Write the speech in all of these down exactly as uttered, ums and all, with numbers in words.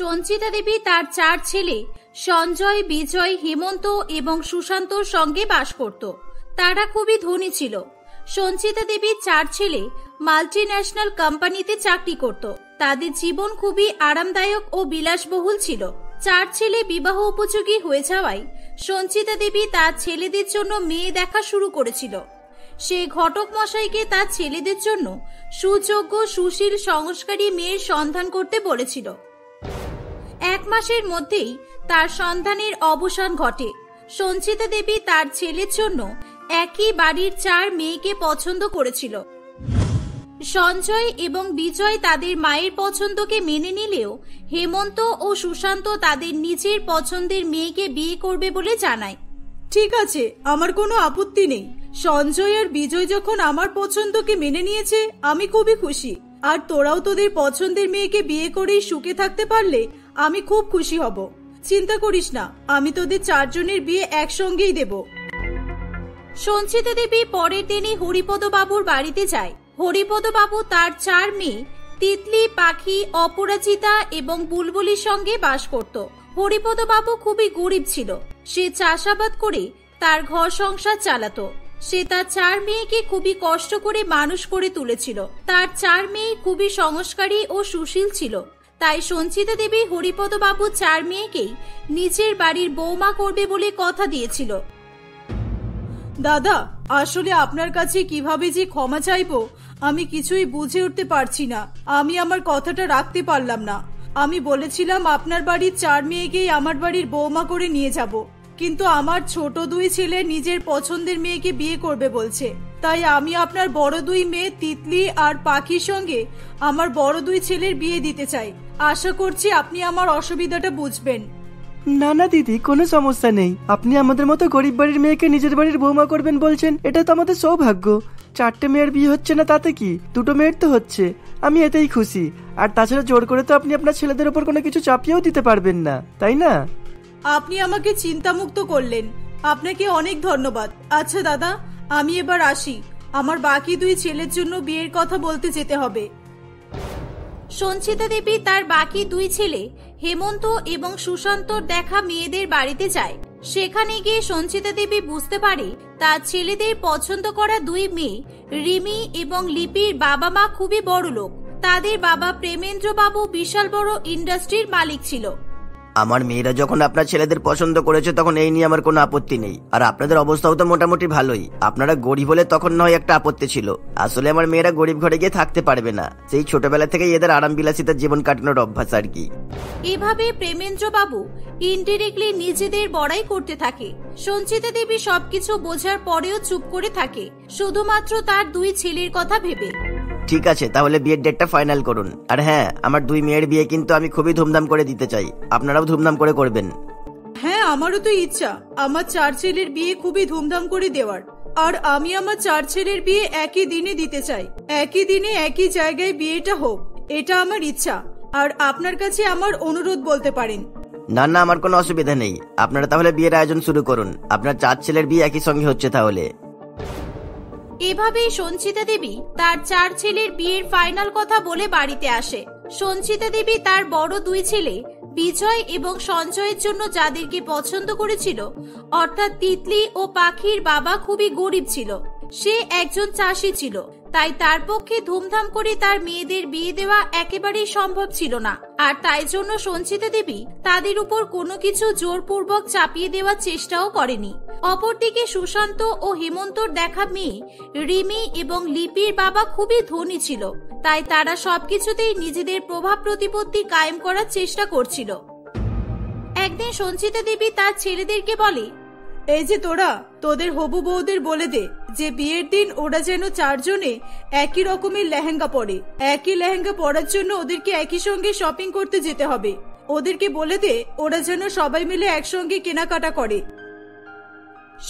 সঞ্চিতা দেবী তার চার ছেলে সঞ্জয়, বিজয়, হেমন্ত এবং সুশান্তর সঙ্গে বাস করত। তারা খুবই ধনী ছিল। সঞ্চিতা দেবীর চার ছেলে মাল্টিন্যাশনাল কোম্পানিতে চাকরি করত। তাদের জীবন খুবই আরামদায়ক ও বিলাসবহুল ছিল। চার ছেলে বিবাহ উপযোগী হয়ে যাওয়ায় সঞ্চিতা দেবী তার ছেলেদের জন্য মেয়ে দেখা শুরু করেছিল। সে ঘটক মশাইকে তার ছেলেদের জন্য সুযোগ্য, সুশীল, সংস্কারী মেয়ের সন্ধান করতে বলেছিল। এক মাসের মধ্যেই তার সন্ধানের অবসান ঘটে। সঞ্চিতা দেবী তার ছেলের জন্য একই বাড়ির চার মেয়েকে পছন্দ করেছিল। সঞ্জয় এবং বিজয় তাদের মায়ের পছন্দকে মেনে নিলেও হেমন্ত ও সুশান্ত তাদের নিজের পছন্দের মেয়েকে বিয়ে করবে বলে জানায়। ঠিক আছে, আমার কোনো আপত্তি নেই। সঞ্জয় আর বিজয় যখন আমার পছন্দকে মেনে নিয়েছে আমি খুবই খুশি। আর তোরাও তোদের পছন্দের মেয়েকে বিয়ে করেই সুখে থাকতে পারলে আমি খুব খুশি হব। চিন্তা করিস না, আমি তোদের চারজনের বিয়ে একসঙ্গেই দেব। সঞ্চিতা দেবী পরের দিনই হরিপদ বাবুর বাড়িতে যায়। হরিপদ বাবু তার চার মেয়ে তিতলি, পাখি, অপরাজিতা এবং বুলবুলির সঙ্গে বাস করত। হরিপদ বাবু খুবই গরিব ছিল। সে চাষাবাদ করে তার ঘর সংসার চালাতো। সে তার চার মেয়েকে খুবই কষ্ট করে মানুষ করে তুলেছিল। তার চার মেয়ে খুবই সংস্কারী ও সুশীল ছিল। তাই সঞ্চিতা দেবী হরিপদ বাবু চার মেয়েকেই নিজের বাড়ির বৌমা করবে বলে কথা দিয়েছিল। দাদা, আসলে আপনার কাছে কিভাবে যে ক্ষমা চাইবো আমি কিছুই বুঝে উঠতে পারছি না। আমি আমার কথাটা রাখতে পারলাম না। আমি বলেছিলাম আপনার বাড়ির চার মেয়েকেই আমার বাড়ির বৌমা করে নিয়ে যাব, কিন্তু আমার ছোট দুই ছেলে নিজের পছন্দের মেয়েকে বিয়ে করবে বলছে। তাই আমি আপনার বড় দুই মেয়ে তিতলি আর পাখির সঙ্গে আমার বড় দুই ছেলের বিয়ে দিতে চাই। আশা করছি আপনি আমার অসুবিধাটা বুঝবেন। না না দিদি, কোনো সমস্যা নেই। আপনি আমাদের মতো গরিব বাড়ির মেয়েকে নিজের বাড়ির বৌমা করবেন বলছেন, এটা তো আমাদের সৌভাগ্য। চারটে মেয়ের বিয়ে হচ্ছে না তাতে কি, দুটো মেয়ের তো হচ্ছে, আমি এতেই খুশি। আর তাছাড়া জোর করে তো আপনি আপনার ছেলেদের ওপর কোনো কিছু চাপিয়েও দিতে পারবেন না, তাই না? আপনি আমাকে চিন্তামুক্ত করলেন, আপনাকে অনেক ধন্যবাদ। আচ্ছা দাদা, আমি এবার আসি, আমার বাকি দুই ছেলের জন্য বিয়ের কথা বলতে যেতে হবে। সঞ্চিতা দেবী তার বাকি দুই ছেলে হেমন্ত এবং সুশান্তর দেখা মেয়েদের বাড়িতে যায়। সেখানে গিয়ে সঞ্চিতা দেবী বুঝতে পারে তার ছেলেদের পছন্দ করা দুই মেয়ে রিমি এবং লিপির বাবা মা খুবই বড় লোক। তাদের বাবা প্রেমেন্দ্র বাবু বিশাল বড় ইন্ডাস্ট্রির মালিক ছিল। আমার মেয়েরা যখন আপনার ছেলেদের পছন্দ করেছে তখন এই নিয়ে আমার কোনো আপত্তি নেই। আর আপনাদের অবস্থাও তো মোটামুটি ভালোই। আপনারা গরিব হলে তখন নয় একটা আপত্তি ছিল। আসলে আমার মেয়েরা গরিব ঘরে গিয়ে থাকতে পারবে না, সেই ছোটবেলা থেকে এদের আরাম বিলাসিতার জীবন কাটানোর অভ্যাস আর কি। এভাবে প্রেমেন্দ্র বাবু ইনডিরেক্টলি নিজেদের বড়াই করতে থাকে। সঞ্চিতা দেবী সবকিছু বোঝার পরেও চুপ করে থাকে, শুধুমাত্র তার দুই ছেলের কথা ভেবে। ঠিক আছে, তাহলে বিয়ের ডেটটা ফাইনাল করুন। আর হ্যাঁ, আমার দুই মেয়ের বিয়ে কিন্তু আমি খুবই ধুমধাম করে দিতে চাই, আপনারাও ধুমধাম করে করবেন। হ্যাঁ, আমারও তো ইচ্ছা আমার চার ছেলের বিয়ে খুবই ধুমধাম করে দেওয়ার। আর আমি আমার চার ছেলের বিয়ে একই দিনে দিতে চাই, একই দিনে একই জায়গায় বিয়েটা হোক, এটা আমার ইচ্ছা। আর আপনার কাছে আমার অনুরোধ বলতে পারেন। না না, আমার কোনো অসুবিধা নেই। আপনারা তাহলে বিয়ের আয়োজন শুরু করুন। আপনার চার ছেলের বিয়ে একই সঙ্গে হচ্ছে তাহলে। এভাবে সঞ্চিতা দেবী তার চার ছেলের বিয়ের ফাইনাল কথা বলে বাড়িতে আসে। সঞ্চিতা দেবী তার বড় দুই ছেলে বিজয় এবং সঞ্জয়ের জন্য যাদেরকে পছন্দ করেছিল, অর্থাৎ তিতলি ও পাখির বাবা খুবই গরিব ছিল। সে একজন চাষি ছিল, তাই তার পক্ষে ধুমধাম করে তার মেয়েদের বিয়ে দেওয়া একেবারেই সম্ভব ছিল না। আর তাই জন্য সঞ্চিতা দেবী তাদের উপর কোনো কিছু জোরপূর্বক চাপিয়ে দেওয়ার চেষ্টাও করেনি। অপরদিকে সুশান্ত ও হেমন্তর দেখা মেয়ে রিমি এবং লিপির বাবা খুবই ধনী ছিল, তাই তারা সবকিছুতেই নিজেদের প্রভাব প্রতিপত্তি কায়েম করার চেষ্টা করছিল। একদিন সঞ্চিতা দেবী তার ছেলেদেরকে বলে, এই যে তোরা, তোদের হবু বউদের বলে দে যে বিয়ের দিন ওরা যেন চারজনে একই রকমের লেহেঙ্গা পরে। একই লেহেঙ্গা পরার জন্য ওদেরকে একই সঙ্গে শপিং করতে যেতে হবে। ওদেরকে বলে দে ওরা যেন সবাই মিলে একসঙ্গে কেনাকাটা করে।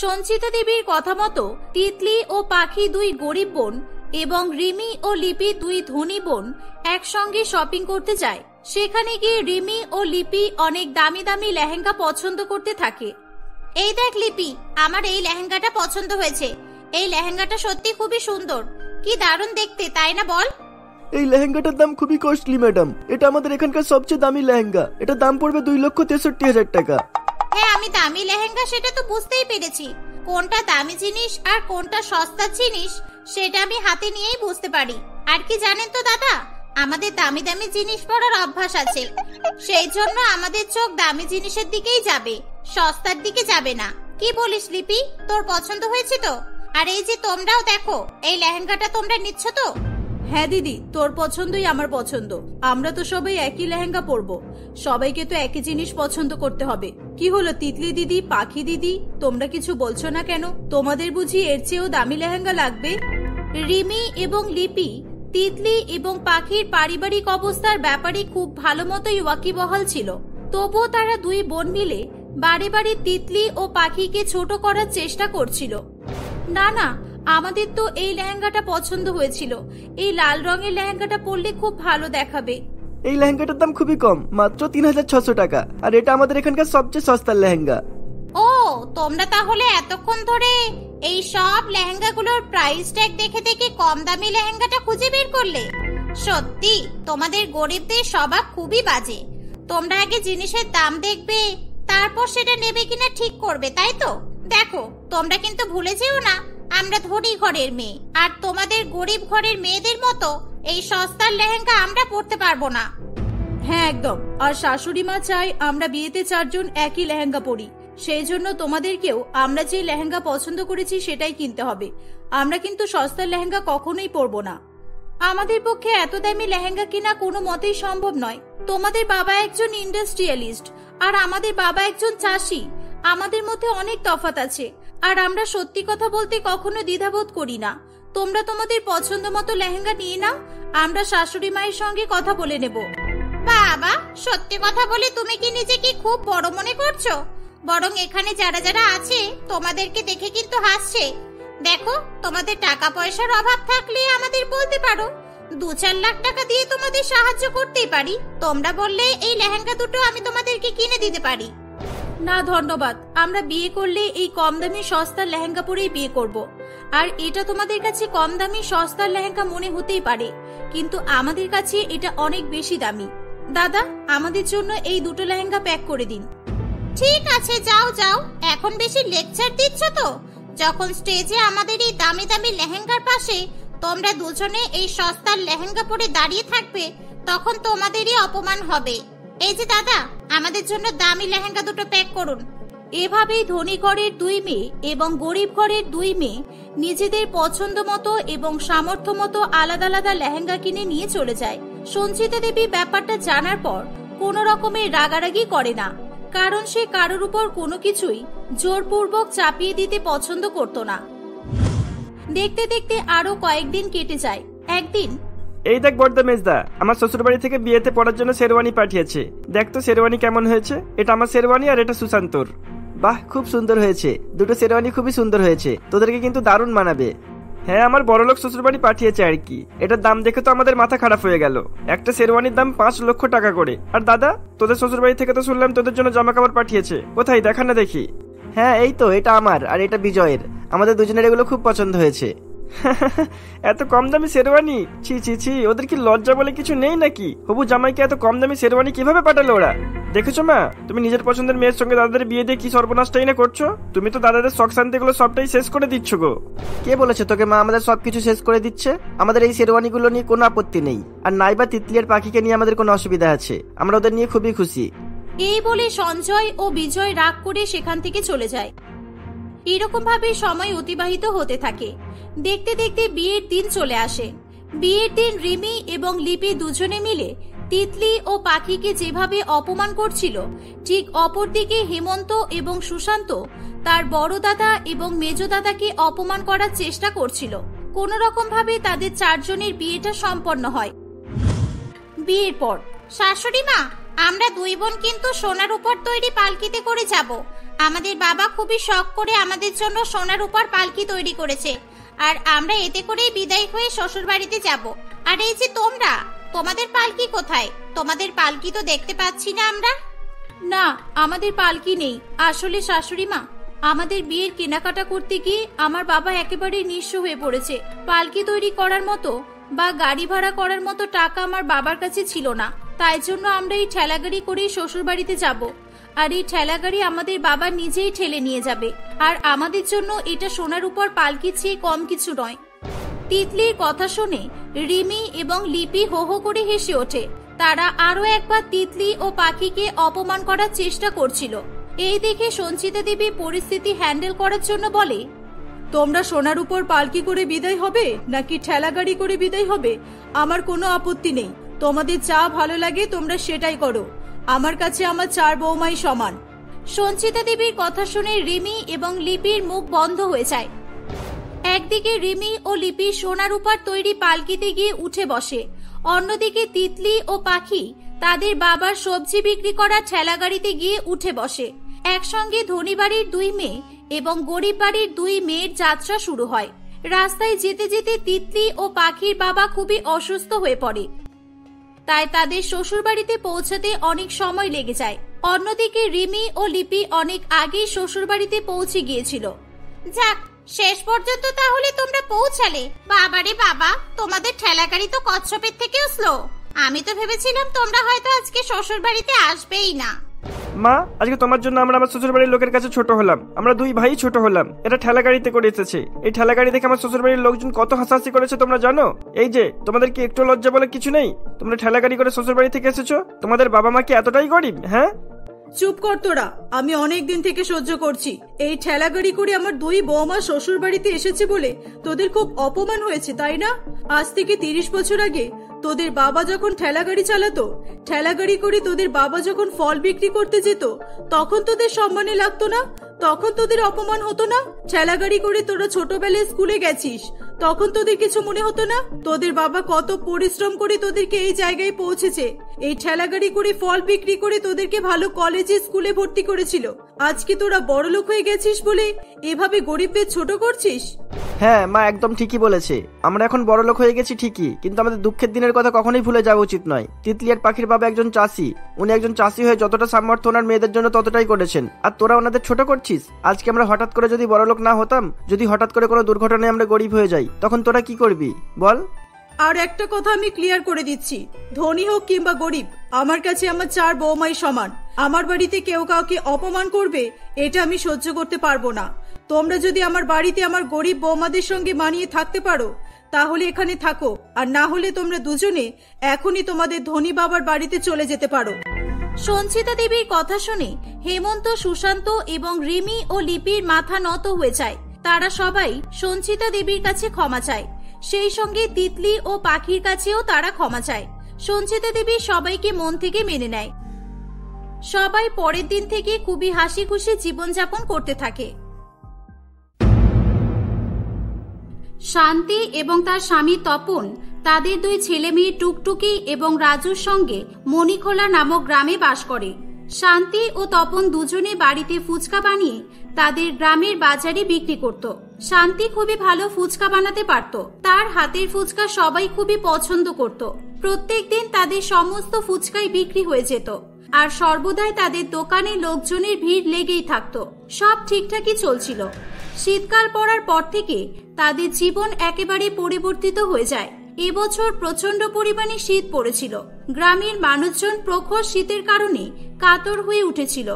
সঞ্চিতা দেবীর কথা মতো তিতলি ও পাখি দুই গরিব বোন এবং রিমি ও লিপি দুই ধনী বোন একসঙ্গে শপিং করতে যায়। সেখানে গিয়ে রিমি ও লিপি অনেক দামি দামি লেহেঙ্গা পছন্দ করতে থাকে। এই দেখ লিপি, আমার এই লেহেঙ্গাটা পছন্দ হয়েছে। এই লেহেঙ্গাটা সত্যি খুবই সুন্দর, কি দারুণ দেখতে, তাই না বল? এই লেহেঙ্গাটার দাম খুবই কস্টলি ম্যাডাম, এটা আমাদের এখানকার সবচেয়ে দামি লেহেঙ্গা। এটা দাম পড়বে দুই লক্ষ তেষট্টি হাজার টাকা। হ্যাঁ, আমি দামি লেহেঙ্গা সেটা তো বুঝতেই পেরেছি, কোনটা দামি জিনিস আর কোনটা সস্তা জিনিস সেটা আমি হাতে নিয়েই বুঝতে পারি। আর কি জানেন তো দাদা, আমাদের দামি দামি জিনিস পরার অভ্যাস আছে, সেই জন্য আমাদের চোখ দামি জিনিসের দিকেই যাবে, সস্তার দিকে যাবে না। কি বলিস লিপি, তোর পছন্দ হয়েছে তো? আর এই যে তোমরাও দেখো, এই লেহেঙ্গাটা তোমরা নিচ্ছ তো? হ্যাঁ দিদি, তোর পছন্দই আমার পছন্দ, আমরা তো সবাই একই লেহেঙ্গা পরবো, সবাইকে তো একই জিনিস পছন্দ করতে হবে। কি হলো তিতলি দিদি, পাখি দিদি, তোমরা কিছু বলছো না কেন? তোমাদের বুঝি এর চেয়েও দামি লেহেঙ্গা লাগবে? রিমি এবং লিপি তিতলি এবং পাখির পারিবারিক অবস্থার ব্যাপারে খুব ভালো মতোই ওয়াকিবহাল ছিল, তবুও তারা দুই বোন মিলে বারে বারে তিতলি ও পাখিকে ছোট করার চেষ্টা করছিল। না না, আমাদের তো এই লেহেঙ্গাটা পছন্দ হয়েছিল, এই লাল রঙের লেহেঙ্গাটা পরলে খুব ভালো দেখাবে। এই লেহেঙ্গাটার দাম খুবই কম, মাত্র তিন হাজার ছশো টাকা, আর এটা আমাদের এখানকার সবচেয়ে সস্তা লেহেঙ্গা। ও, তোমরা তাহলে এতক্ষণ ধরে এই সব লেহেঙ্গাগুলোর প্রাইস ট্যাগ দেখে দেখে কম দামি লেহেঙ্গাটা খুঁজে বের করলে? সত্যি তোমাদের গরিবদের স্বভাব খুবই বাজে। তোমরা আগে জিনিসের দাম দেখবে, তারপর সেটা নেবে কিনা ঠিক করবে, তাই তো? দেখো তোমরা কিন্তু ভুলে যেও না, আমরা ধনী ঘরের মেয়ে, আর তোমাদের গরিব ঘরের মেয়েদের মতো এই সস্তার লেহেঙ্গা আমরা পরতে পারবো না। হ্যাঁ একদম, আর শাশুড়ি মা চাই আমরা বিয়েতে চারজন একই লেহেঙ্গা পরি, সেই জন্য তোমাদেরকেও আমরা যে লেহেঙ্গা পছন্দ করেছি সেটাই কিনতে হবে, আমরা কিন্তু সস্তার লেহেঙ্গা কখনোই পরবো না। আমাদের পক্ষে এত দামি লেহেঙ্গা কিনা কোনো মতেই সম্ভব নয়। তোমাদের বাবা একজন ইন্ডাস্ট্রিয়ালিস্ট আর আমাদের বাবা একজন চাষি, আমাদের মধ্যে অনেক তফাৎ আছে, আর আমরা সত্যি কথা বলতে কখনো দ্বিধাবোধ করি না। তোমরা তোমাদের পছন্দ মতো লেহেঙ্গা নিয়ে নাও, আমরা শাশুড়ি মায়ের সঙ্গে কথা বলে নেব। বাবা, সত্যি কথা বলে তুমি কি নিজেকে খুব বড় মনে করছো? বরং এখানে যারা যারা আছে তোমাদেরকে দেখে কিন্তু হাসছে। দেখো তোমাদের টাকা পয়সার অভাব থাকলে আমাদের বলতে পারো, দু চার লাখ টাকা দিয়ে তোমাদের সাহায্য করতেই পারি। তোমরা বললে এই লেহেঙ্গা দুটো আমি তোমাদেরকে কিনে দিতে পারি। না ধন্যবাদ, আমরা বিয়ে করলে এই কম দামি সস্তার লেহেঙ্গা পরেই বিয়ে করব। আর এটা তোমাদের কাছে কম দামি সস্তার লেহেঙ্গা মনে হতেই পারে, কিন্তু আমাদের কাছে এটা অনেক বেশি দামি। দাদা, আমাদের জন্য এই দুটো লেহেঙ্গা প্যাক করে দিন। ঠিক আছে, যাও যাও, এখন বেশি লেকচার দিচ্ছ তো? যখন স্টেজে আমাদের এই দামি দামি লেহেঙ্গার পাশে তোমরা দুজনে এই সস্তার লেহেঙ্গা পরে দাঁড়িয়ে থাকবে, তখন তোমাদেরই অপমান হবে। এই যে দাদা, আমাদের জন্য দামি লেহেঙ্গা দুটো প্যাক করুন। এভাবেই ধনী ঘরের দুই মেয়ে এবং গরিব ঘরের দুই মেয়ে নিজেদের পছন্দ মতো এবং সামর্থ্য মতো আলাদা আলাদা লেহেঙ্গা কিনে নিয়ে চলে যায়। সঞ্চিতা দেবী ব্যাপারটা জানার পর কোন রকমের রাগারাগি করে না, কারণ সে কারোর উপর কোনো কিছুই জোরপূর্বক চাপিয়ে দিতে পছন্দ করত না। দেখতে দেখতে আরো কয়েকদিন কেটে যায়। একদিন, এই দেখ বড়দা মেজদা, আমার শ্বশুর বাড়ি থেকে বিয়েতে পড়ার জন্য শেরওয়ানি পাঠিয়েছে, দেখ তো শেরওয়ানি কেমন হয়েছে। এটা আমার শেরওয়ানি আর এটা সুশান্তর। বাহ, খুব সুন্দর হয়েছে, দুটো শেরওয়ানি খুবই সুন্দর হয়েছে, তোদেরকে কিন্তু দারুণ মানাবে। হ্যাঁ, আমার বড়লোক শ্বশুর বাড়ি পাঠিয়েছে আর কি। এটার দাম দেখে তো আমাদের মাথা খারাপ হয়ে গেল, একটা শেরওয়ানির দাম পাঁচ লক্ষ টাকা করে। আর দাদা, তোদের শ্বশুর বাড়ি থেকে তো শুনলাম তোদের জন্য জামা কাপড় পাঠিয়েছে, কোথায় দেখা না দেখি। হ্যাঁ এই তো, এটা আমার আর এটা বিজয়ের, আমাদের দুজনের এগুলো খুব পছন্দ হয়েছে। এত কম দামি শেরওয়ানি, ছি ছি ছি, ওদের কি লজ্জা বলে কিছু নেই নাকি? হবু জামাইকে এত কম দামি শেরওয়ানি কিভাবে পাঠালো ওরা? দেখেছো মা, তুমি নিজের পছন্দের মেয়ের সঙ্গে দাদাদের বিয়ে দিয়ে কি সর্বনাশটাই না করছো। তুমি তো দাদাদের শখ শান্তিগুলো সবটাই শেষ করে দিচ্ছ গো। কে বলেছে তোকে মা আমাদের সবকিছু শেষ করে দিচ্ছে? আমাদের এই শেরওয়ানিগুলো নিয়ে কোনো আপত্তি নেই, আর নাইবা তিতলির পাখিকে নিয়ে আমাদের কোনো অসুবিধা আছে, আমরা ওদের নিয়ে খুবই খুশি। এই বলে সঞ্জয় ও বিজয় রাগ করে সেখান থেকে চলে যায়। এরকম ভাবে সময় অতিবাহিত হতে থাকে। দেখতে দেখতে বিয়ের দিন চলে আসে। বিয়ের দিন রিমি এবং লিপি দুজনে মিলে তিতলি ও পাখিকে যেভাবে অপমান করছিল, ঠিক অপরদিকে হেমন্ত এবং সুশান্ত তার বড় দাদা এবং মেজ দাদাকে অপমান করার চেষ্টা করছিল। কোন রকম ভাবে তাদের চারজনের বিয়েটা সম্পন্ন হয়। বিয়ের পর, শাশুড়ি মা, আমরা দুই বোন কিন্তু সোনার উপর তৈরি পালকিতে করে যাব। আমাদের বাবা খুবই শখ করে আমাদের জন্য সোনার উপর পালকি তৈরি করেছে, আর আমরা এতে করেই বিদায় হয়ে শ্বশুর বাড়িতে যাব। আর এই যে তোমরা, তোমাদের পালকি কোথায়? তোমাদের পালকি তো দেখতে পাচ্ছি না আমরা। না, আমাদের পালকি নেই। আসলে শাশুড়ি মা, আমাদের বিয়ের কেনাকাটা করতে গিয়ে আমার বাবা একেবারে নিঃস্ব হয়ে পড়েছে, পালকি তৈরি করার মতো बा गाड़ी भाड़ा करार मतो टाका आमार बाबार काछे छिलो ना, ताई जोन्नो आमरा एई ठेलागाड़ी करेई शोशुर बाड़ीते जाबो। আর এই ঠেলা গাড়ি আমাদের বাবা নিজেই ঠেলে নিয়ে যাবে, আর আমাদের জন্য এটা সোনার উপর পালকি চেয়ে কম কিছু নয়। তিতলির কথা শুনে রিমি এবং লিপি হো হো করে হেসে ওঠে। তারা আরো একবার তিতলি ও পাখিকে অপমান করার চেষ্টা করছিল। এই দেখে সঞ্চিতা দেবী পরিস্থিতি হ্যান্ডেল করার জন্য বলে, তোমরা সোনার উপর পালকি করে বিদায় হবে নাকি ঠেলা গাড়ি করে বিদায় হবে আমার কোনো আপত্তি নেই, তোমাদের যা ভালো লাগে তোমরা সেটাই করো, আমার কাছে আমার চার বৌমাই সমান। সঞ্চিতা দেবীর কথা শুনে রিমি এবং লিপির মুখ বন্ধ হয়ে যায়। একদিকে রিমি ও লিপি সোনার উপর তৈরি পালকিতে গিয়ে উঠে বসে, অন্যদিকে তিতলি ও পাখি তাদের বাবার সবজি বিক্রি করা ঠেলা গাড়িতে গিয়ে উঠে বসে। একসঙ্গে ধনী বাড়ির দুই মেয়ে এবং গরিব বাড়ির দুই মেয়ের যাত্রা শুরু হয়। রাস্তায় যেতে যেতে তিতলি ও পাখির বাবা খুবই অসুস্থ হয়ে পড়ে, তাই তাদের শ্বশুর বাড়িতে পৌঁছাতে অনেক সময় লেগে যায়। অন্যদিকে রিমি ও লিপি অনেক আগে শ্বশুর বাড়িতে পৌঁছে গিয়েছিল। যাক, শেষ পর্যন্ত তাহলে তোমরা পৌঁছালে। বাবারে বাবা, তোমাদের ঠেলাগাড়ি তো কচ্ছপের থেকেও স্লো। আমি তো ভেবেছিলাম তোমরা হয়তো আজকে শ্বশুর বাড়িতে আসবেই না। মা, আজকে তোমার জন্য আমরা আমার শ্বশুর বাড়ির লোকের কাছে ছোট হলাম। আমরা দুই ভাই ছোট হলাম। এটা ঠেলা গাড়িতে করে এসেছে। এই ঠেলা গাড়ি দেখে আমার শ্বশুর বাড়ির লোকজন কত হাসাহাসি করেছে তোমরা জানো? এই যে, তোমাদের কি একটু লজ্জা বলে কিছু নেই? তোমরা ঠেলা গাড়ি করে শ্বশুর বাড়ি থেকে এসেছো। তোমাদের বাবা মা কি এতটাই গরিব? হ্যাঁ, চুপ কর তোরা। আমি অনেক দিন থেকে সহ্য করছি এই ঠেলা গাড়ি করে আমার দুই বৌমা শ্বশুর বাড়িতে এসেছে বলে তোদের খুব অপমান হয়েছে, তাই না? আজ থেকে তিরিশ বছর আগে তোদের বাবা যখন ঠেলা গাড়ি চালাতো, ঠেলা গাড়ি করে তোদের বাবা যখন ফল বিক্রি করতে যেত, তখন তোদের সম্মানে লাগতো না? তখন তোদের অপমান হতো না? ঠেলা গাড়ি করে তোরা ছোটবেলায় স্কুলে গেছিস, তখন তোদের কিছু মনে হতো না? তোদের বাবা কত পরিশ্রম করে তোদেরকে এই জায়গায় পৌঁছেছে। এই ঠেলা গাড়ি করে ফল বিক্রি করে তোদেরকে ভালো কলেজে স্কুলে ভর্তি করেছিল। আজকে তোরা বড়লোক হয়ে গেছিস বলে এভাবে গরিবদের ছোট করছিস। হ্যাঁ মা, একদম ঠিকই বলেছে। আমরা এখন বড়লোক হয়ে গেছি ঠিকই, কিন্তু আমাদের দুঃখের দিনের কথা কখনোই ভুলে যাওয়া উচিত নয়। তিতলি আর পাখির বাবা একজন চাষি। উনি একজন চাষি হয়ে যতটা সামর্থ্য ওনার মেয়েদের জন্য ততটাই করেছেন, আর তোরা ওনাদের ছোট করছিস। আজকে আমরা হঠাৎ করে যদি বড়লোক না হতাম, যদি হঠাৎ করে কোনো দুর্ঘটনায় আমরা গরিব হয়ে যাই, তখন তোরা কি করবি বল? আর একটা কথা আমি ক্লিয়ার করে দিচ্ছি, ধনী হোক কিংবা গরিব, আমার কাছে আমার চার বৌমাই সমান। আমার বাড়িতে কেউ কাউকে অপমান করবে এটা আমি সহ্য করতে পারবো না। তোমরা যদি আমার বাড়িতে আমার গরিব বৌমাদের সঙ্গে মানিয়ে থাকতে পারো তাহলে এখানে থাকো, আর না হলে তোমরা দুজনে এখনই তোমাদের ধনী বাবার বাড়িতে চলে যেতে পারো। সঞ্চিতা দেবীর কথা শুনে হেমন্ত, সুশান্ত এবং রিমি ও লিপির মাথা নত হয়ে যায়। তারা সবাই সঞ্চিতা দেবীর কাছে ক্ষমা চায়, সেই সঙ্গে তিতলি ও পাখির কাছেও তারা ক্ষমা চায়। সঞ্চিতা দেবী সবাইকে মন থেকে মেনে নেয়। সবাই পরের দিন থেকে খুবই হাসি খুশি জীবনযাপন করতে থাকে। শান্তি এবং তার স্বামী তপন তাদের দুই ছেলে মেয়ে টুকটুকি এবং রাজুর সঙ্গে মণিখোলা নামক গ্রামে বাস করে। শান্তি ও তপন দুজনে বাড়িতে ফুচকা বানিয়ে তাদের গ্রামের বাজারে বিক্রি করত। শান্তি খুবই ভালো ফুচকা বানাতে পারত। তার হাতের ফুচকা সবাই খুবই পছন্দ করত। প্রত্যেক দিন তাদের সমস্ত ফুচকাই বিক্রি হয়ে যেত, আর সর্বদাই তাদের দোকানে লোকজনের ভিড় লেগেই থাকত। সব ঠিকঠাকই চলছিল। শীতকাল পড়ার পর থেকে তাদের জীবন একেবারে পরিবর্তিত হয়ে যায়। এবছর প্রচন্ড পরিমাণে শীত পড়েছিল। গ্রামের মানুষজন প্রখর শীতের কারণে কাতর হয়ে উঠেছিল।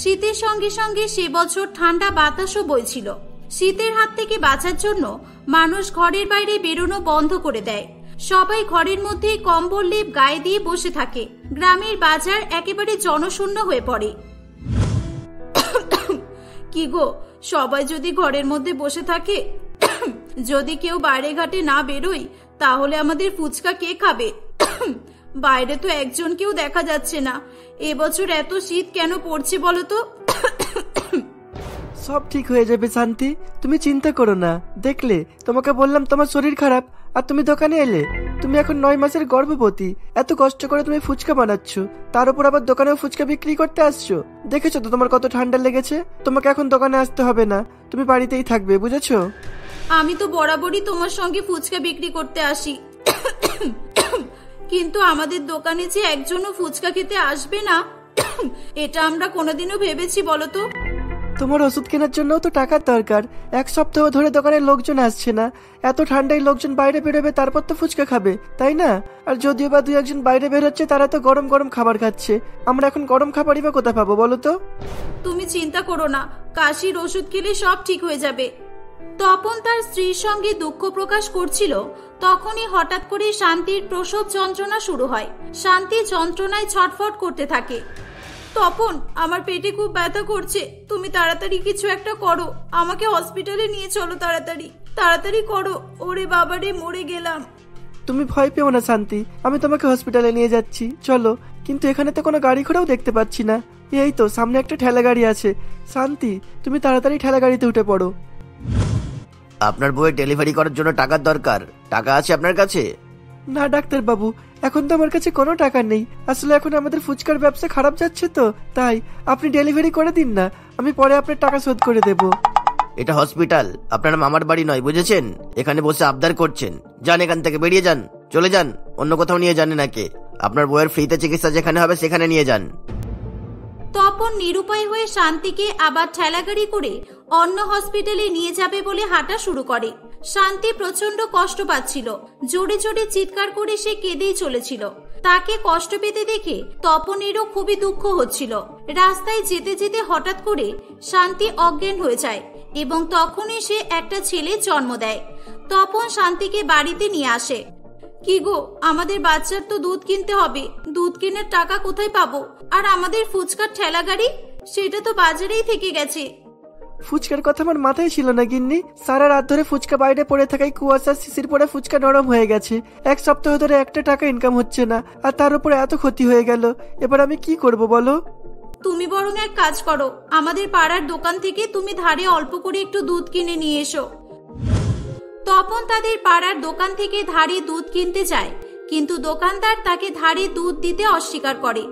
শীতের সঙ্গে সঙ্গে সে বছর ঠান্ডা বাতাসও বইছিল। শীতের হাত থেকে বাঁচার জন্য মানুষ ঘরের বাইরে বেরোনো বন্ধ করে দেয়। সবাই ঘরের মধ্যে কম্বল লেপ গায়ে দিয়ে বসে থাকে। গ্রামের বাজার একেবারে জনশূন্য হয়ে পড়ে। কি গো, সবাই যদি ঘরের মধ্যে বসে থাকে, যদি কেউ বাইরে ঘাটে না বেরোয়, তাহলে আমাদের ফুচকা কে খাবে? বাইরে তো একজনকেও দেখা যাচ্ছে না। এবছর এত শীত কেন পড়ছে বলো তো? সব ঠিক হয়ে যাবে শান্তি, তুমি চিন্তা করো না। দেখলে, তোমাকে বললাম তোমার শরীর খারাপ, আর তুমি দোকানে এলে। তুমি এখন নয় মাসের গর্ভবতী, এত কষ্ট করে তুমি ফুচকা বানাচ্ছ, তার উপর আবার দোকানেও ফুচকা বিক্রি করতে আসছো। দেখেছো তো তোমার কত ঠান্ডা লেগেছে। তোমাকে এখন দোকানে আসতে হবে না, তুমি বাড়িতেই থাকবে, বুঝেছো? আমি তো বরাবরই তোমার সঙ্গে ফুচকা বিক্রি করতে আসি, কিন্তু আমাদের দোকানে যে একজনও ফুচকা খেতে আসবে না, এটা আমরা কোনোদিনও ভেবেছি বলো তো? তোমার ওষুধ কেনার জন্য তো টাকার দরকার। এক সপ্তাহ ধরে দোকানে লোকজন আসছে না, এত ঠান্ডায় লোকজন বাইরে বেরোবে তারপর তো ফুচকা খাবে, তাই না? আর যদিও বা দুই একজন বাইরে বেরোচ্ছে তারা তো গরম গরম খাবার খাচ্ছে, আমরা এখন গরম খাবারই বা কোথা পাবো বলো তো? তুমি চিন্তা করো না, কাশির ওষুধ খেলে সব ঠিক হয়ে যাবে। তপন তার স্ত্রীর সঙ্গে দুঃখ প্রকাশ করছিল, তখনই হঠাৎ করে শান্তির প্রসব যন্ত্রণা শুরু হয়। শান্তি যন্ত্রণায় ছটফট করতে থাকে। তপন, আমার পেটে খুব ব্যথা করছে, তুমি তাড়াতাড়ি কিছু একটা করো, আমাকে হসপিটালে নিয়ে চলো, তাড়াতাড়ি তাড়াতাড়ি করো। ওরে বাবা রে, মরে গেলাম। তুমি ভয় পেও না শান্তি, আমি তোমাকে হসপিটালে নিয়ে যাচ্ছি, চলো। কিন্তু এখানে তো কোনো গাড়ি ঘোড়াও দেখতে পাচ্ছি না, এই তো সামনে একটা ঠেলা গাড়ি আছে। শান্তি, তুমি তাড়াতাড়ি ঠেলা গাড়িতে উঠে পড়ো। আপনার বউয়ের ডেলিভারি করার জন্য টাকার দরকার, টাকা আছে আপনার কাছে? না ডাক্তার বাবু, এখন তো আমার কাছে কোনো টাকা নেই। আসলে এখন আমাদের ফুচকার ব্যবসা খারাপ যাচ্ছে তো, তাই। আপনি ডেলিভারি করে দিন না, আমি পরে আপনার টাকা শোধ করে দেব। এটা হসপিটাল, আপনার মামার বাড়ি নয়, বুঝেছেন? এখানে বসে আবদার করছেন, যান এখান থেকে, বেরিয়ে যান, চলে যান, অন্য কোথাও নিয়ে যান নাকি। আপনার বউয়ের ফ্রিতে চিকিৎসা যেখানে হবে সেখানে নিয়ে যান। তপন নিরুপায় হয়ে শান্তিকে আবার ঠেলাগাড়ি করে অন্য হসপিটালে নিয়ে যাবে বলে হাঁটা শুরু করে। শান্তি প্রচন্ড কষ্ট পাচ্ছিল, জোরে জোরে চিৎকার করে সে কেঁদেই চলেছিল। তাকে কষ্ট পেতে দেখে তপনেরও খুবই দুঃখ হচ্ছিল। রাস্তায় যেতে যেতে হঠাৎ করে শান্তি অজ্ঞান হয়ে যায় এবং তখনই সে একটা ছেলে জন্ম দেয়। তপন শান্তিকে বাড়িতে নিয়ে আসে। কি গো, আমাদের বাচ্চার তো দুধ কিনতে হবে, দুধ কেনার টাকা কোথায় পাবো? আর আমাদের ফুচকার ঠেলা গাড়ি, সেটা তো বাজারেই থেকে গেছে। ফুচকার কথা আমার মাথায় ছিল না গিন্নি, সারা রাত ধরে ফুচকা বাইরে পড়ে থাকায় কুয়াশা শিশির পরে ফুচকা নরম হয়ে গেছে। এক সপ্তাহ ধরে একটা টাকা ইনকাম হচ্ছে না, আর তার উপরে এত ক্ষতি হয়ে গেল, এবার আমি কি করব বলো? তুমি বরং এক কাজ করো, আমাদের পাড়ার দোকান থেকে তুমি ধারে অল্প করে একটু দুধ কিনে নিয়ে এসো। তপন তাদের পাড়ার দোকান থেকে ধারে দুধ কিনতে যায়, কিন্তু দোকানদার তাকে ধারে দুধ দিতে অস্বীকার করে।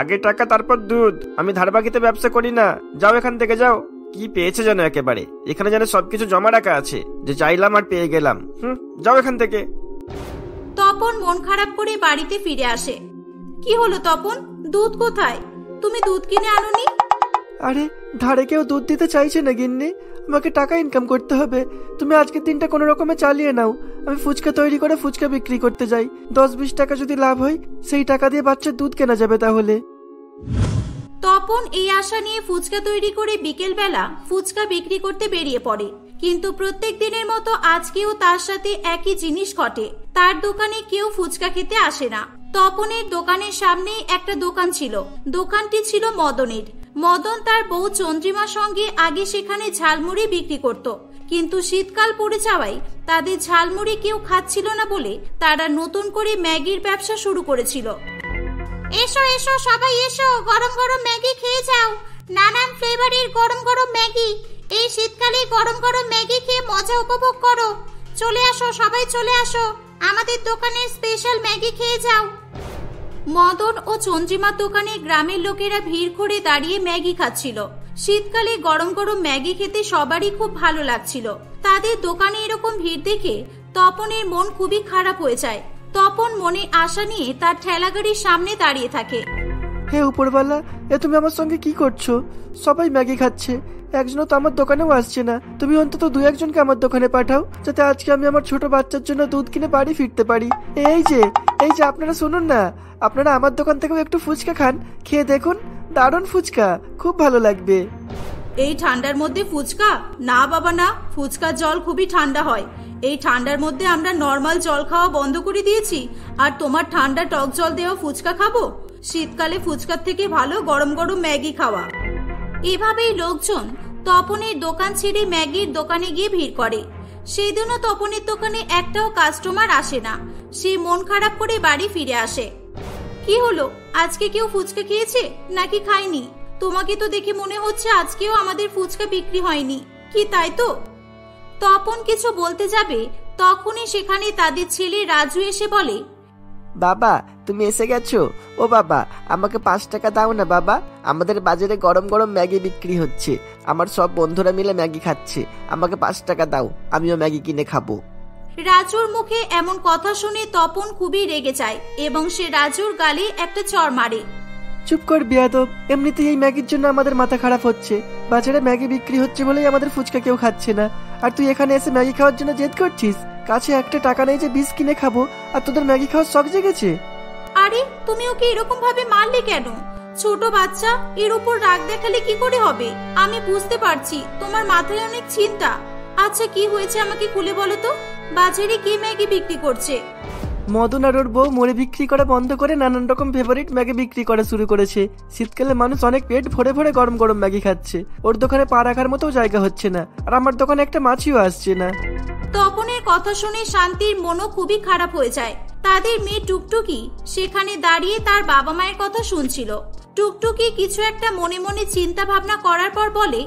আগে টাকা তারপর দুধ, আমি ধার বাকিতে ব্যবসা করি না, যাও এখান থেকে যাও। কি পেয়েছে যেন একেবারে, এখানে যেন সবকিছু জমা রাখা আছে, যে চাইলাম আর পেয়ে গেলাম, হুম, যাও এখান থেকে। তপন মন খারাপ করে বাড়িতে ফিরে আসে। কি হলো তপন, দুধ কোথায়? তুমি দুধ কিনে আনোনি? আরে ধারে কেউ দুধ দিতে চাইছে না গিন্নি, আমাকে টাকা ইনকাম করতে হবে, তুমি আজকের দিনটা কোনো রকমে চালিয়ে নাও, আমি ফুচকা তৈরি করে ফুচকা বিক্রি করতে যাই, দশ বিশ টাকা যদি লাভ হয় সেই টাকা দিয়ে বাচ্চার দুধ কেনা যাবে তাহলে। তপন এই আশা নিয়ে ফুচকা তৈরি করে বিকেল বেলা ফুচকা বিক্রি করতে বেরিয়ে পড়ে, কিন্তু প্রত্যেক দিনের মতো আজকেও তার সাথে একই জিনিস ঘটে। তার দোকানে কেউ ফুচকা খেতে আসে না। তপনের দোকানের সামনেই একটা দোকান ছিল, দোকানটি ছিল মদনের। মদন তার বউ চন্দ্রিমার সঙ্গে আগে সেখানে ঝালমুড়ি বিক্রি করত, কিন্তু শীতকাল পড়ে যাওয়ায় তাদের ঝালমুড়ি কেউ খাচ্ছিল না বলে তারা নতুন করে ম্যাগির ব্যবসা শুরু করেছিল। এসো এসো সবাই এসো, গরম গরম ম্যাগি খেয়ে যাও, নানান ফ্লেভারের গরম গরম ম্যাগি, এই শীতকালে গরম গরম ম্যাগি খেয়ে মজা উপভোগ করো, চলে আসো সবাই চলে আসো, আমাদের দোকানের স্পেশাল ম্যাগি খেয়ে যাও। মদন ও চন্দ্রিমার দোকানে গ্রামের লোকেরা ভিড় করে দাঁড়িয়ে ম্যাগি খাচ্ছিল। শীতকালে গরম গরম ম্যাগি খেতে সবারই খুব ভালো লাগছিল। তাদের দোকানে এরকম ভিড় দেখে তপনের মন খুবই খারাপ হয়ে যায়। তপন মনে আশা নিয়ে তার ঠেলাগাড়ির সামনে দাঁড়িয়ে থাকে। হে উপরওয়ালা, এ তুমি আমার সঙ্গে কি করছো? সবাই ম্যাগি খাচ্ছে, একজনও তো আমার দোকানেও আসছে না, তুমি অন্তত দু একজনকে আমার দোকানে পাঠাও, যাতে আজকে আমি আমার ছোট বাচ্চার জন্য দুধ কিনে বাড়ি ফিরতে পারি। এই যে এই যে আপনারা শুনুন না, আপনারা আমার দোকান থেকেও একটু ফুচকা খান, খেয়ে দেখুন দারুণ ফুচকা, খুব ভালো লাগবে। এই ঠান্ডার মধ্যে ফুচকা? না বাবা না, ফুচকার জল খুবই ঠান্ডা হয়, এই ঠান্ডার মধ্যে আমরা নর্মাল জল খাওয়া বন্ধ করে দিয়েছি, আর তোমার ঠান্ডা টক জল দেওয়া ফুচকা খাবো? শীতকালে ফুচকার থেকে ভালো গরম গরম ম্যাগি খাওয়া। এভাবেই লোকজন তপনের দোকান ছেড়ে ম্যাগির দোকানে গিয়ে ভিড় করে। সেদিনও তপনের দোকানে একটাও কাস্টমার আসে না। সে মন খারাপ করে বাড়ি ফিরে আসে। কি হলো, আজকে কেউ ফুচকা খেয়েছে নাকি খায়নি? তোমাকে তো দেখে মনে হচ্ছে আজকেও আমাদের ফুচকা বিক্রি হয়নি, কি তাই তো? তপন কিছু বলতে যাবে, তখনই সেখানে তাদের ছেলে রাজু এসে বলে, বাবা তুমি এসে গেছো? ও বাবা, আমাকে পাঁচ টাকা দাও না বাবা, আমাদের বাজারে গরম গরম ম্যাগি বিক্রি হচ্ছে, আমার সব বন্ধুরা মিলে ম্যাগি খাচ্ছে, আমাকে পাঁচ টাকা দাও, আমিও ম্যাগি কিনে খাবো। রাজুর মুখে এমন কথা শুনে তপন খুবই রেগে যায় এবং সে রাজুর গালে একটা চড় মারে। चुप कर बेयादब एमनितेই এই ম্যাগির জন্য আমাদের মাথা খারাপ হচ্ছে বাজারে ম্যাগি বিক্রি হচ্ছে বলেই আমাদের ফুচকা কেউ খাচ্ছে না আর তুই এখানে এসে ম্যাগি খাওয়ার জন্য জেদ করছিস কাছে একটা টাকা নেই যে বিশ কিনে খাবো আর তোদের ম্যাগি খাওয়ার শখ জেগেছে আরে তুমি ওকে এরকম ভাবে মারলে কেন ছোট বাচ্চা এর উপর রাগ দেখালে কি করে হবে আমি বুঝতে পারছি তোমার মাথায় অনেক চিন্তা আচ্ছা কি হয়েছে আমাকে খুলে বলো তো বাজারে কি ম্যাগি বিক্রি করছে मदन और बो मोरे बिक्री बंद कर नानान रकम फेवरेट मैगी बिक्री शुरू कर शीतकाले मानुष अनेक पेट भरे भरे गरम गरम मैगी खाच्छे और दोकाने पा रखार मतो जायगा होच्छे ना और आमार दोकाने एकटा माछिओ आसछे ना तपनेर कथा शुने शांतिर मनो खुबी खराब हो जाए तादेर मेये टुकटुकी सेखाने दाड़िये तार बाबा मायेर कथा शुनछिलो टुकटुकी किछु एकटा मने मने चिंता भावना करार पर बोले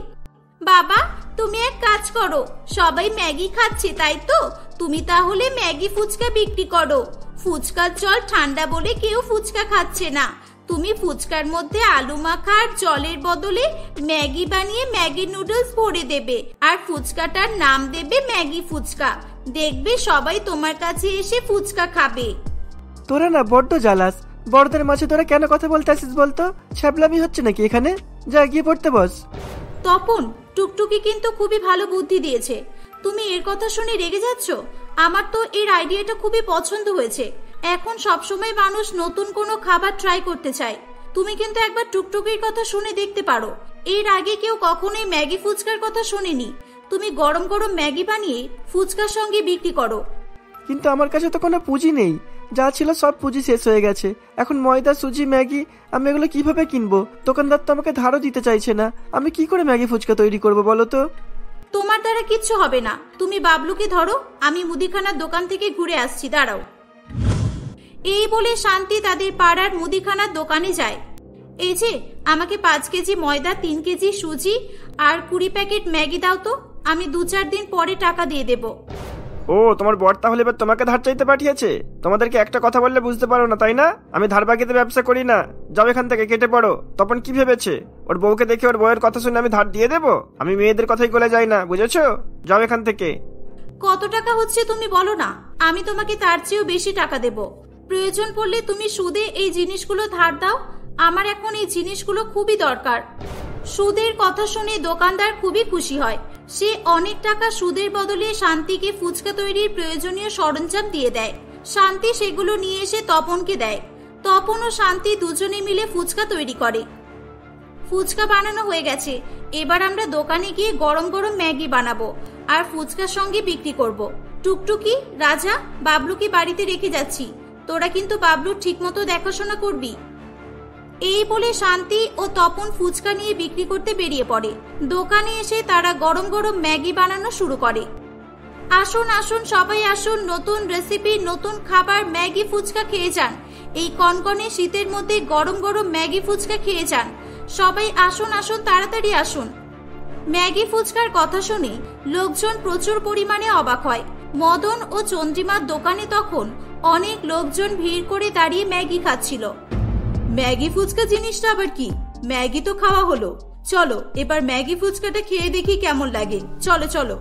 बाबा তুমি এক কাজ করো সবাই ম্যাগি খাচ্ছে তাই তো তুমি তাহলে ম্যাগি ফুচকা বিক্রি করো ফুচকার জল ঠান্ডা বলে কেউ ফুচকা খাচ্ছে না তুমি ফুচকার মধ্যে আলু মাখা আর জলের বদলে ম্যাগি বানিয়ে ম্যাগি নুডলস ভরে দেবে আর ফুচকাটার নাম দেবে ম্যাগি ফুচকা দেখবে সবাই তোমার কাছে এসে ফুচকা খাবে তোরা না বড় জ্বালাস বড়দের মাঝে তোরা কেন কথা বলতাছিস বলতো ছ্যাবলামি হচ্ছে নাকি এখানে যা গিয়ে পড়তে বস তপন टुकटुकी किन्तु खुबी भालो बुद्धि दिएछे तुमी एर कथा शुने रेगे जाच्छो आमार तो एर आइडियाटा खुबी पछन्द होयेछे एखोन सब समय मानुष नतुन कोनो खाबार ट्राई करते चाय तुमी किन्तु एकबार टुकटुकीर कथा शुने देखते पारो एर आगे केउ कखनोई मैगी फुचकार कथा शुनेनी तुमी गरम गरम मैगी बानिये फुचकार संगे बिक्री करो किन्तु आमार काछे तो कोनो पुंजी नेई যা ছিল সব পুঁজি শেষ হয়ে গেছে এখন ময়দা সুজি ম্যাগি আমি এগুলো কিভাবে কিনবো দোকানদার তো আমাকে ধারও দিতে চাইছে না আমি কি করে ম্যাগি ফুচকা তৈরি করব বলো তো তোমার দ্বারা কিচ্ছু হবে না তুমি বাবলুকে ধরো আমি মুদিখানার দোকান থেকে ঘুরে আসছি দাঁড়াও এই বলে শান্তি তাদের পাড়ার মুদিখানার দোকানে যায় এই যে আমাকে পাঁচ কেজি ময়দা তিন কেজি সুজি আর কুড়ি প্যাকেট ম্যাগি দাও তো আমি দু চার দিন পরে টাকা দিয়ে দেব ও তোমার বড় তাহলে এবার তোমাকে ধার চাইতে পাঠিয়েছে তোমাদেরকে একটা কথা বললে বুঝতে পারো না তাই না আমি ধার বাকিতে ব্যবসা করি না যাও এখান থেকে কেটে পড়ো তপন কি ভেবেছে ওর বউকে দেখে ওর বউয়ের কথা শুনে আমি ধার দিয়ে দেব আমি মেয়েদের কথাই গলে যাই না বুঝেছো যাও এখান থেকে কত টাকা হচ্ছে তুমি বলো না আমি তোমাকে তার চেয়েও বেশি টাকা দেব প্রয়োজন পড়লে তুমি সুদে এই জিনিসগুলো ধার দাও আমার এখন এই জিনিসগুলো খুবই দরকার সুদের কথা শুনে দোকানদার খুবই খুশি হয় সে অনেক টাকা সুদের বদলে শান্তিকে ফুচকা তৈরির প্রয়োজনীয় সরঞ্জাম দিয়ে দেয় শান্তি সেগুলো নিয়ে এসে তপনকে দেয় তপন ও শান্তি দুজনে মিলে ফুচকা তৈরি করে ফুচকা বানানো হয়ে গেছে এবার আমরা দোকানে গিয়ে গরম গরম ম্যাগি বানাবো আর ফুচকার সঙ্গে বিক্রি করব টুকটুকি রাজা বাবলুকে বাড়িতে রেখে যাচ্ছি তোরা কিন্তু বাবলুর ঠিকমতো দেখাশোনা করবি এই বলে শান্তি ও তপন ফুচকা নিয়ে বিক্রি করতে বেরিয়ে পড়ে দোকানে এসে তারা গরম গরম ম্যাগি বানানো শুরু করে আসুন আসুন সবাই আসুন নতুন রেসিপি নতুন খাবার ম্যাগি ফুচকা খেয়ে যান এই কনকনে শীতের মধ্যে গরম গরম ম্যাগি ফুচকা খেয়ে যান সবাই আসুন আসুন তাড়াতাড়ি আসুন ম্যাগি ফুচকার কথা শুনে লোকজন প্রচুর পরিমাণে অবাক হয় মদন ও চন্দ্রিমার দোকানে তখন অনেক লোকজন ভিড় করে দাঁড়িয়ে ম্যাগি খাচ্ছিল मैगी फुचका जिनिसटा आबार की मैगी तो खावा हलो चलो एबार मैगी फुचकाटा खेये देखी केमन लागे चलो चलो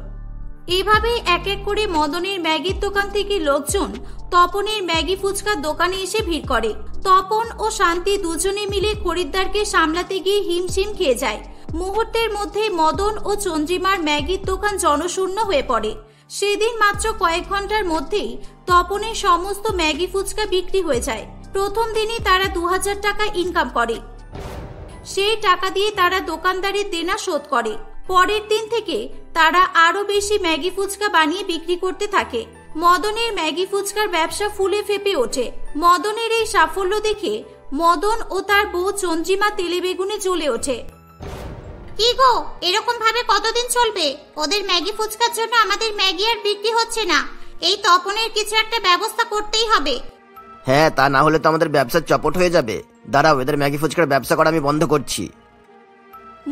एभाबे एक एक करे मदनेर मैगिर दोकान थेके लोकजन तपनेर मैगी फुचकार दोकाने एसे भिड़ करे तपन ओ शांति दुजने मिले खरीदारके सामलाते गिये हिमशिम खेये जाय मुहूर्तेर मध्ये मदन ओ चंद्रिमार मैगिर दोकान जनशून्य हये पड़े सेदिन मात्र कयेक घंटार मध्येई तपनेर समस्त मैगी फुचका बिक्री हये जाय প্রথম দিনই তারা দুই হাজার টাকা ইনকাম করে সেই টাকা দিয়ে তারা দোকানদারের দেনা শোধ করে পরের দিন থেকে তারা আরো বেশি ম্যাগি ফুচকা বানিয়ে বিক্রি করতে থাকে মদনের ম্যাগি ফুচকার ব্যবসা ফুলে ফেপে ওঠে মদনের এই সাফল্য দেখে মদন ও তার বউ চন্দ্রিমা তেলে বেগুনে জ্বলে ওঠে কি গো এরকম ভাবে কতদিন চলবে ওদের ম্যাগি ফুচকার জন্য আমাদের ম্যাগি আর বিক্রি হচ্ছে না এই তপনের কিছু একটা ব্যবস্থা করতেই হবে হ্যাঁ তা না হলে তো আমাদের ব্যবসা চপট হয়ে যাবে দাঁড়াও এদের ম্যাগি ফুচকার ব্যবসা করা আমি বন্ধ করছি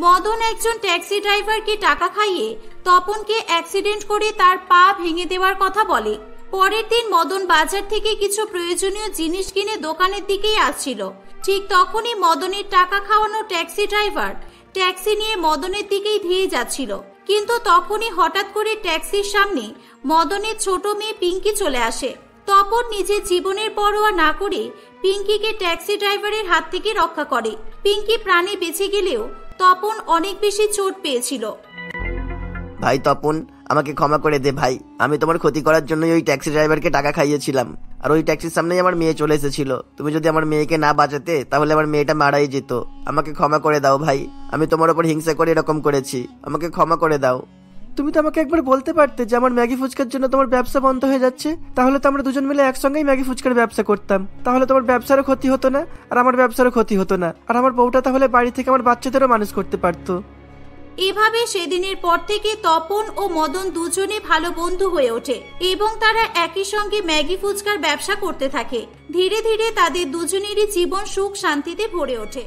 মদন একজন ট্যাক্সি ড্রাইভারকে টাকা খাইয়ে তপনকে অ্যাক্সিডেন্ট করে তার পা ভেঙে দেওয়ার কথা বলে পরের দিন মদন বাজার থেকে কিছু প্রয়োজনীয় জিনিস কিনে দোকানের দিকেই আসছিল ঠিক তখনই মদনের টাকা খাওয়ানো ট্যাক্সি ড্রাইভার ট্যাক্সি নিয়ে মদনের দিকেই ধেয়ে যাচ্ছিল কিন্তু তখনই হঠাৎ করে ট্যাক্সির সামনে মদনের ছোট মেয়ে পিঙ্কি চলে আসে তপন নিজে জীবনের পরোয়া না করে পিঙ্কিকে ট্যাক্সি ড্রাইভারের হাত থেকে রক্ষা করে। পিঙ্কি প্রাণে বেঁচে গেলেও তপন অনেক বেশি চোট পেয়েছিল। ভাই তপন, আমাকে ক্ষমা করে দে ভাই, আমি তোমার ক্ষতি করার জন্য ওই ট্যাক্সি ড্রাইভারকে টাকা খাইয়েছিলাম, আর ওই ট্যাক্সির সামনেই আমার মেয়ে চলে এসেছিল। তুমি যদি আমার মেয়েকে না বাঁচাতে তাহলে আমার মেয়েটা মারাই যেত। আমাকে ক্ষমা করে দাও ভাই, আমি তোমার ওপর হিংসা করে এরকম করেছি, আমাকে ক্ষমা করে দাও। তুমি তো আমাকে একবার বলতে পারতে যে আমার ম্যাগি ফুচকার জন্য তোমার ব্যবসা বন্ধ হয়ে যাচ্ছে, তাহলে তো আমরা দুজন মিলে একসঙ্গেই ম্যাগি ফুচকার ব্যবসা করতাম, তাহলে তোমার ব্যবসারও ক্ষতি হতো না আর আমার ব্যবসারও ক্ষতি হতো না, আর আমার বউটা তাহলে বাড়ি থেকে আমার বাচ্চাদেরও মানুষ করতে পারতো। এভাবে সেদিনের পর থেকে তপন ও মদন দুজনে ভালো বন্ধু হয়ে ওঠে এবং তারা একই সঙ্গে ম্যাগি ফুচকার ব্যবসা করতে থাকে। ধীরে ধীরে তাদের দুজনেরই জীবন সুখ শান্তিতে ভরে ওঠে।